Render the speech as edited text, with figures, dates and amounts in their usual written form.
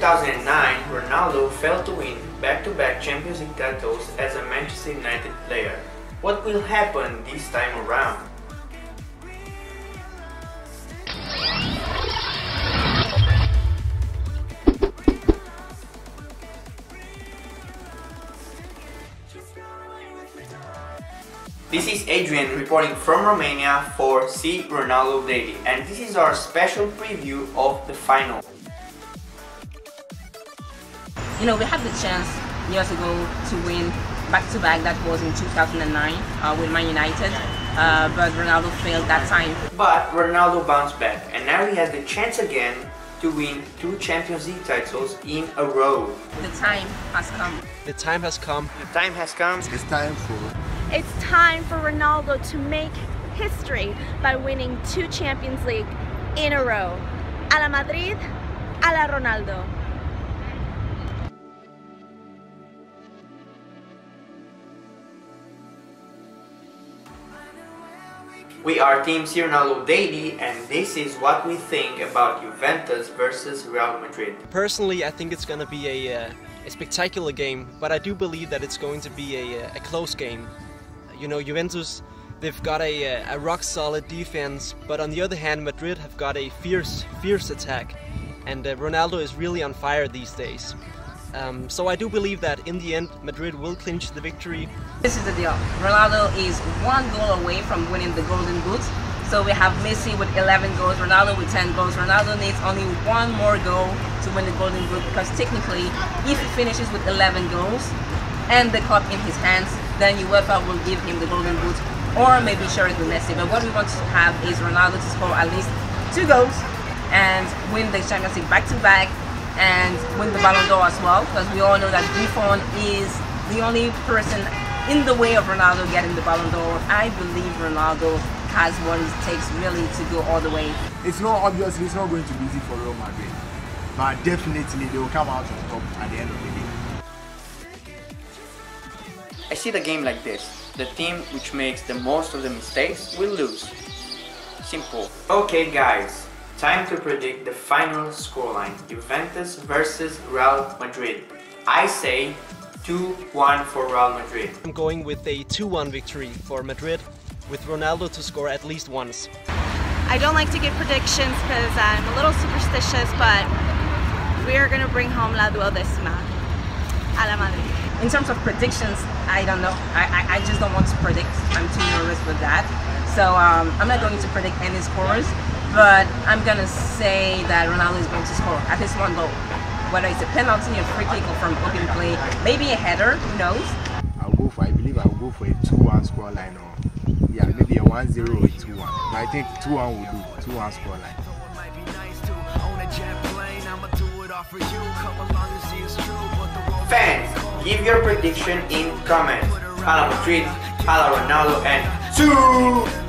2009, Ronaldo failed to win back-to-back Champions League titles as a Manchester United player. What will happen this time around? This is Adrian reporting from Romania for C Ronaldo Daily, and this is our special preview of the final. You know, we had the chance years ago to win back-to-back, that was in 2009 with Man United, but Ronaldo failed that time. But Ronaldo bounced back, and now he has the chance again to win two Champions League titles in a row. The time has come. The time has come. The time has come. It's time for... It's time for Ronaldo to make history by winning two Champions League in a row. Hala Madrid, Hala Ronaldo. We are Team C Ronaldo Daily, and this is what we think about Juventus versus Real Madrid. Personally, I think it's gonna be a spectacular game, but I do believe that it's going to be a close game. You know, Juventus, they've got a rock-solid defense, but on the other hand, Madrid have got a fierce attack, and Ronaldo is really on fire these days. So I do believe that in the end, Madrid will clinch the victory. This is the deal. Ronaldo is one goal away from winning the Golden Boot. So we have Messi with 11 goals, Ronaldo with 10 goals. Ronaldo needs only one more goal to win the Golden Boot, because technically, if he finishes with 11 goals and the cup in his hands, then UEFA will give him the Golden Boot, or maybe share it with Messi. But what we want to have is Ronaldo to score at least 2 goals and win the Champions League back-to-back and win the Ballon d'Or as well, because we all know that Buffon is the only person in the way of Ronaldo getting the Ballon d'Or. I believe Ronaldo has what it takes really to go all the way. It's not, obviously, it's not going to be easy for Real Madrid, but definitely they will come out on top at the end of the day. I see the game like this: the team which makes the most of the mistakes will lose. Simple. Okay guys, time to predict the final scoreline, Juventus versus Real Madrid. I say 2-1 for Real Madrid. I'm going with a 2-1 victory for Madrid, with Ronaldo to score at least once. I don't like to give predictions because I'm a little superstitious, but we are going to bring home la duodécima. Hala Madrid. In terms of predictions, I don't know. I just don't want to predict. I'm too nervous for that. So I'm not going to predict any scores, but I'm going to say that Ronaldo is going to score at least one goal. Whether it's a penalty, a free kick, or from open play, maybe a header, who knows? I believe I'll go for a 2-1 scoreline, or yeah, maybe a 1-0 or a 2-1. But I think 2-1 will do. 2-1 scoreline. Might be nice to own a jet plane. I'ma do it all for you. Come along and see it's true. Fans, give your prediction in comments. Hala Madrid, Hala Ronaldo, and 2!